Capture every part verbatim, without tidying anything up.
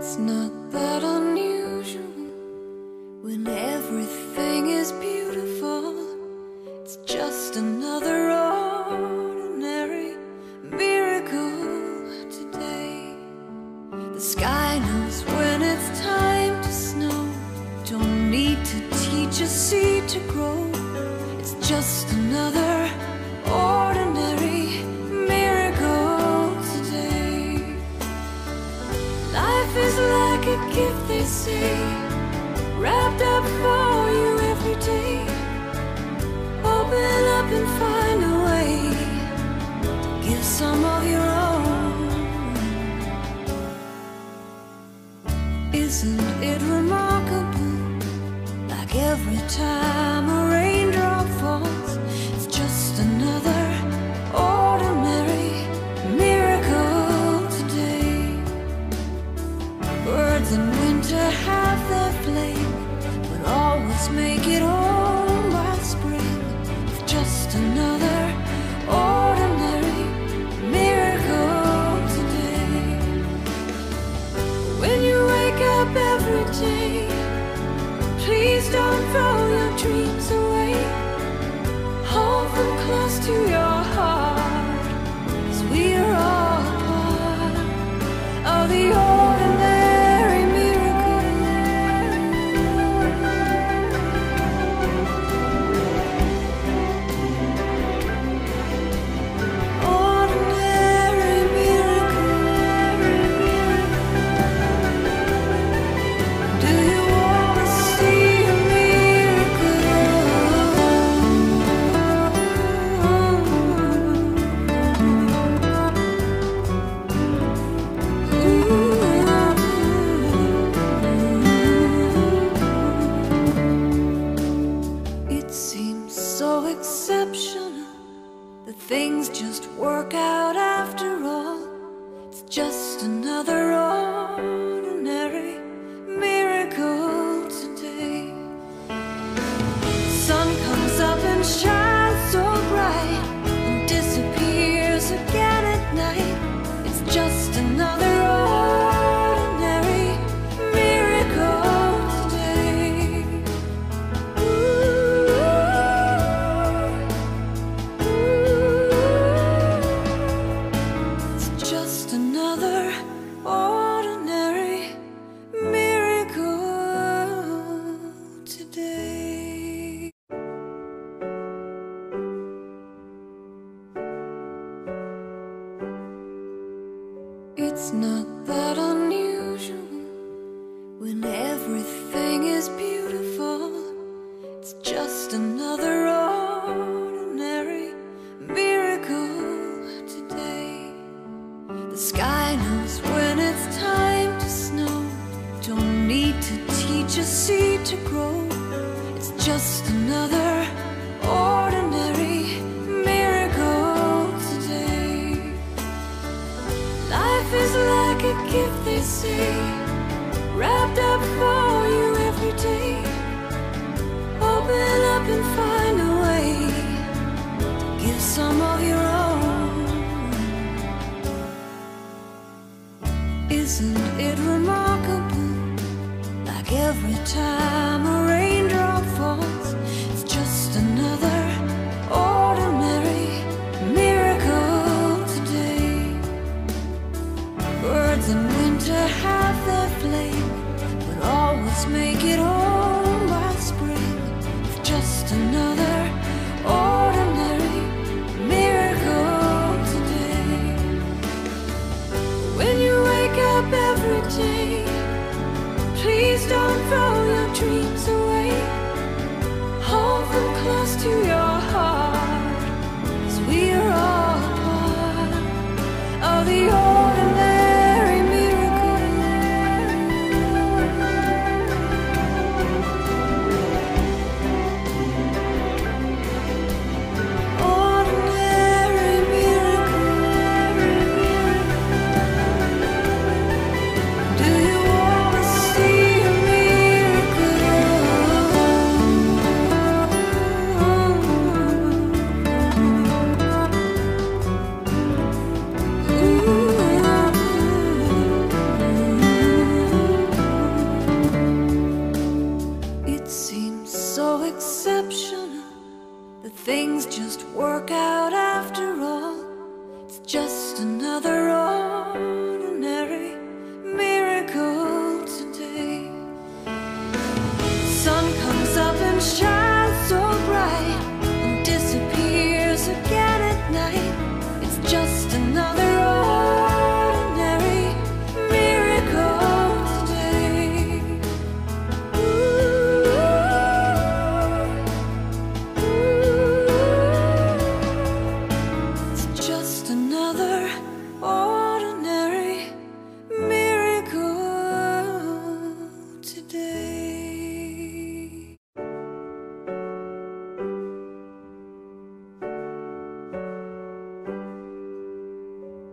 It's not that unusual when everything is beautiful. It's just another ordinary miracle today. The sky knows when it's time to snow. Don't need to teach a seed to grow. It's just another ordinary miracle today. Life is like a gift, they say, wrapped up for you every day. Open up and find a way to give some of your own. Isn't it remarkable? Like every time a raindrop falls, it's just another ordinary miracle today. Birds in winter have their flame, but always make it home by spring. It's just another ordinary miracle today. When you wake up every day, please don't throw your dreams away. Hold them close to your heart, 'cause we are all part of the ordinary miracle. Ordinary miracle. Do you wanna see a miracle? It seems so exceptional that things just work out after all. It's just another ordinary miracle today. Sun comes up and shines so bright and disappears again at night. It's just another ordinary miracle today. Ooh, ooh. It's just another ordinary miracle today. It's not that unusual when everything is beautiful. It's just another ordinary miracle today. The sky knows when it's time to snow. Don't need to teach a seed to grow. It's just another ordinary miracle today. Life is like a gift, they say, wrapped up for you every day. Open up and find a way to give some of your own. Isn't it remarkable? Like every time a raindrop falls, it's just another ordinary miracle today. Birds in winter have their flame, but always make it home by spring. It's just another ordinary miracle today. When you wake up every day, please don't throw your dreams But things just work out after all. It's just another ordinary miracle today. Sun comes up and shines so bright and disappears again at night. It's just another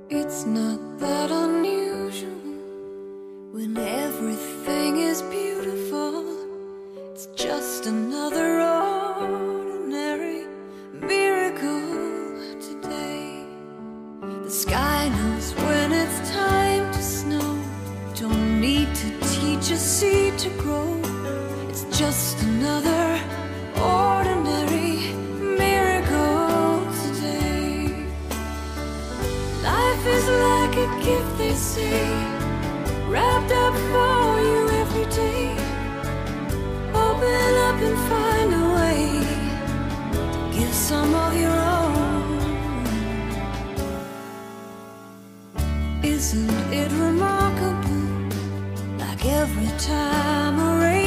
It's not that unusual when everything is beautiful. It's just another ordinary miracle today. The sky knows when it's time to snow. Don't need to teach a seed to grow. It's just another ordinary miracle. It's like a gift, they say, wrapped up for you every day. Open up and find a way to give some of your own. Isn't it remarkable? Like every time a rain